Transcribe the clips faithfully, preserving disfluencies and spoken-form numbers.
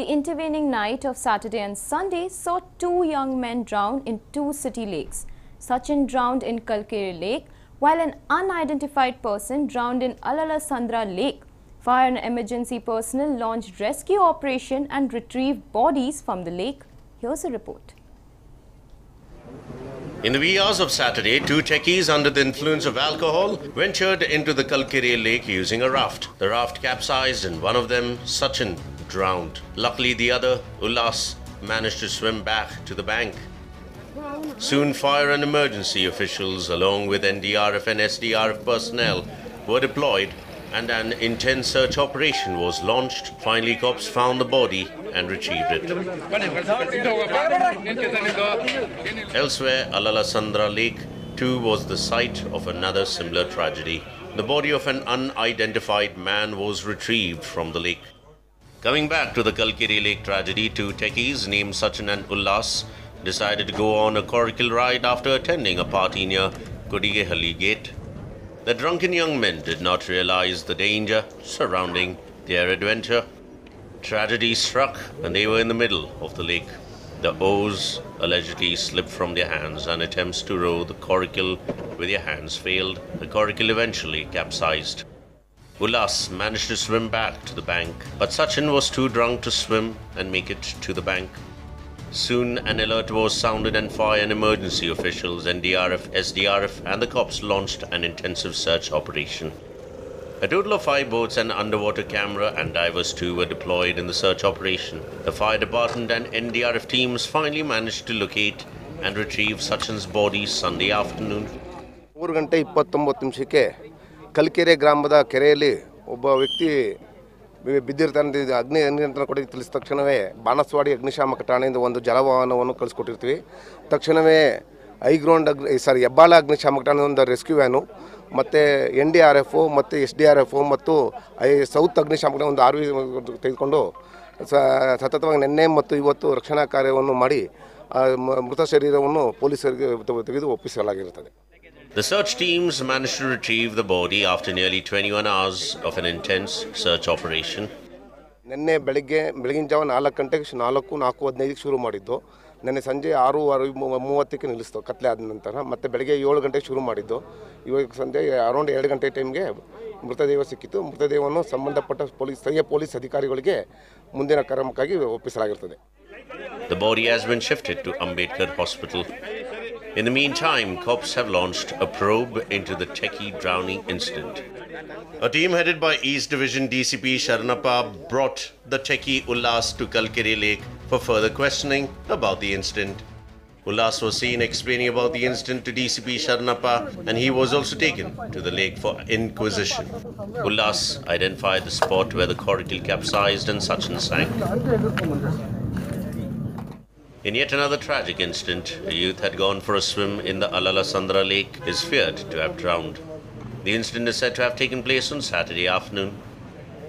The intervening night of Saturday and Sunday saw two young men drown in two city lakes. Sachin drowned in Kalkere Lake, while an unidentified person drowned in Allalasandra Lake. Fire and emergency personnel launched rescue operation and retrieved bodies from the lake. Here's a report. In the wee hours of Saturday, two techies under the influence of alcohol ventured into the Kalkere Lake using a raft. The raft capsized and one of them, Sachin, drowned. Luckily the other, Ullas, managed to swim back to the bank. Soon fire and emergency officials along with N D R F and S D R F personnel were deployed and an intense search operation was launched. Finally cops found the body and retrieved it. Elsewhere, Allalasandra Lake too was the site of another similar tragedy. The body of an unidentified man was retrieved from the lake. Coming back to the Kalkere Lake tragedy, two techies named Sachin and Ullas decided to go on a coracle ride after attending a party near Kodigehali Gate. The drunken young men did not realize the danger surrounding their adventure. Tragedy struck and they were in the middle of the lake. The oars allegedly slipped from their hands and attempts to row the coracle with their hands failed. The coracle eventually capsized. Ullas managed to swim back to the bank, but Sachin was too drunk to swim and make it to the bank. Soon an alert was sounded and fire and emergency officials, N D R F, S D R F and the cops launched an intensive search operation. A total of five boats and underwater camera and divers too were deployed in the search operation. The fire department and N D R F teams finally managed to locate and retrieve Sachin's body Sunday afternoon. Kalkere ಗ್ರಾಮದ ಕೆರೆಯಲ್ಲಿ ಒಬ್ಬ ವ್ಯಕ್ತಿ ಬಿದ್ದಿರ್ತಾನೆ ಅಗ್ನಿ ನಿಯಂತ್ರಣ ಕೊಠಡಿ ತಿಳಿಸಿದ ತಕ್ಷಣವೇ ಬಾಣಸ್ವಾಡಿ ಅಗ್ನಿಶಾಮಕ ಠಾಣೆಯಿಂದ ಒಂದು ಜಲವಾಹನವನ್ನು ಕಳಿಸ್ಕೊಟ್ಟಿರ್ತೀವಿ. ತಕ್ಷಣವೇ ಐಗ್ರೌಂಡ್ ಅಗ್ನಿ ಸಾರಿ ಹೆಬ್ಬಾಳ ಅಗ್ನಿಶಾಮಕ ಠಾಣೆಯಿಂದ ಒಂದು ರೆಸ್ಕ್ಯೂ ವ್ಯಾನು ಮತ್ತು ಎನ್ ಡಿ ಆರ್ ಎಫ್ ಮತ್ತು ಎಸ್ ಡಿ ಆರ್ ಎಫ್ ಮತ್ತು ಐ ಸೌತ್ ಅಗ್ನಿಶಾಮಕ ಒಂದು ಆರ್ ವಿ ತೆಗೆದುಕೊಂಡು ಸತತವಾಗಿ ನಿನ್ನೆ ಮತ್ತು ಇವತ್ತು ರಕ್ಷಣಾ ಕಾರ್ಯವನ್ನು ಮಾಡಿ ಮೃತ ಶರೀರವನ್ನು ಪೊಲೀಸರಿಗೆ ತೆಗೆದು ಒಪ್ಪಿಸಲಾಗಿರುತ್ತದೆ. The search teams managed to retrieve the body after nearly twenty-one hours of an intense search operation. ನೆನ್ನೆ ಬೆಳಗ್ಗೆ ಬೆಳಗಿನ ಜಾವ ನಾಲ್ಕು ಗಂಟೆಗೆ ನಾಲ್ಕು ನಾಲ್ಕು ಹದಿನೈದಕ್ಕೆ ಶುರು ಮಾಡಿದ್ದು. ನೆನ್ನೆ ಸಂಜೆ ಆರು ಆರು ಮೂವತ್ತಕ್ಕೆ ನಿಲ್ಲಿಸ್ತು ಕತ್ಲೆ ಆದ ನಂತರ. ಮತ್ತು ಬೆಳಗ್ಗೆ ಏಳು ಗಂಟೆಗೆ ಶುರು ಮಾಡಿದ್ದು. ಇವಾಗ ಸಂಜೆ ಅರೌಂಡ್ ಎರಡು ಗಂಟೆ ಟೈಮ್ಗೆ ಮೃತದೇಹ ಸಿಕ್ಕಿತ್ತು. ಮೃತದೇಹವನ್ನು ಸಂಬಂಧಪಟ್ಟ ಪೊಲೀಸ್ ಸ್ಥಳೀಯ ಪೊಲೀಸ್ ಅಧಿಕಾರಿಗಳಿಗೆ ಮುಂದಿನ ಕ್ರಮಕ್ಕಾಗಿ ಒಪ್ಪಿಸಲಾಗಿರ್ತದೆ. The body has been shifted to Ambedkar Hospital. In the meantime, cops have launched a probe into the techie drowning incident. A team headed by East Division D C P Sharnapa brought the techie Ullas to Kalkere Lake for further questioning about the incident. Ullas was seen explaining about the incident to D C P Sharnapa and he was also taken to the lake for inquisition. Ullas identified the spot where the coracle capsized and Sachin sank. In yet another tragic incident, a youth had gone for a swim in the Allalasandra Lake, is feared to have drowned. The incident is said to have taken place on Saturday afternoon.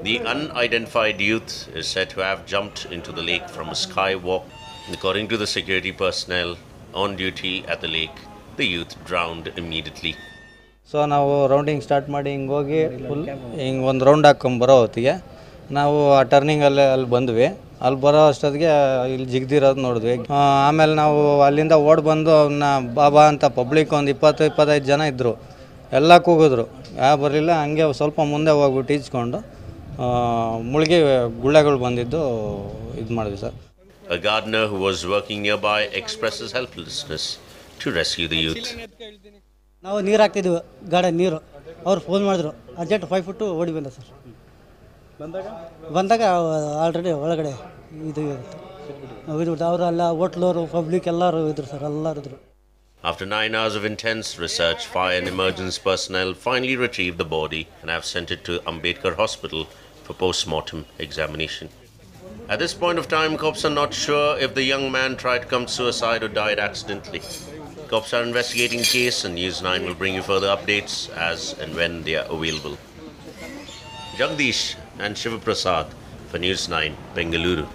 The unidentified youth is said to have jumped into the lake from a skywalk. According to the security personnel on duty at the lake, the youth drowned immediately. So now rounding start ಮಾಡಿ ಹಿಂಗ ಹೋಗಿ ಹಿಂಗ ಒಂದು round ಹಾಕೊಂಡು ಬರೋ ಹೊತ್ತಿಗೆ ನಾವು ಆ ಟರ್ನಿಂಗ್ ಅಲ್ಲಿ ಅಲ್ಲಿ ಬಂದ್ವಿ. ಅಲ್ಲಿ ಬರೋ ಅಷ್ಟೊತ್ತಿಗೆ ಇಲ್ಲಿ ಜಿಗ್ದಿರೋದು ನೋಡಿದ್ವಿ. ಆಮೇಲೆ ನಾವು ಅಲ್ಲಿಂದ ಓಡ್ ಬಂದು ಅವನ್ನ ಬಾಬಾ ಅಂತ ಪಬ್ಲಿಕ್ ಒಂದು ಇಪ್ಪತ್ತು ಇಪ್ಪತ್ತೈದು ಜನ ಇದ್ದರು. ಎಲ್ಲ ಕೂಗಿದ್ರು, ಯಾವ ಬರಲಿಲ್ಲ. ಹಂಗೆ ಸ್ವಲ್ಪ ಮುಂದೆ ಹೋಗ್ಬಿಟ್ಟು ಈಜ್ಕೊಂಡು ಮುಳುಗಿ ಗುಳ್ಳೆಗಳು ಬಂದಿದ್ದು ಇದು ಮಾಡಿದ್ವಿ sir. A gardener who was working nearby expresses helplessness to rescue the youth. ನಾವು ನೀರು ಹಾಕ್ತಿದ್ವಿ, ಗಾರ್ಡನ್ ನೀರು. ಅವ್ರು ಫೋನ್ ಮಾಡಿದ್ರು, ಅರ್ಜೆಂಟ್ ಫೈವ್ ಫುಟ್ಟು ಓಡಿ ಬಂದ ಸರ್. ಬಂದಾಗ ಬಂದಾಗ ಆಲ್ರೆಡಿ ಒಳಗಡೆ ಇದು ಇದ್ಬಿಟ್ಟು ಅವರೆಲ್ಲ ಹೋಟ್ಲವರು ಪಬ್ಲಿಕ್ ಎಲ್ಲರೂ ಇದ್ರು ಸರ್, ಎಲ್ಲರೂ ಇದ್ರು. After nine hours of intense research, fire and emergency personnel finally retrieved the body and have sent it to Ambedkar Hospital for post-mortem examination. At this point of time, cops are not sure if the young man tried to commit suicide or died accidentally. Cops are investigating the case and News nine will bring you further updates as and when they are available. Jagdish and Shivaprasad for News nine, Bengaluru.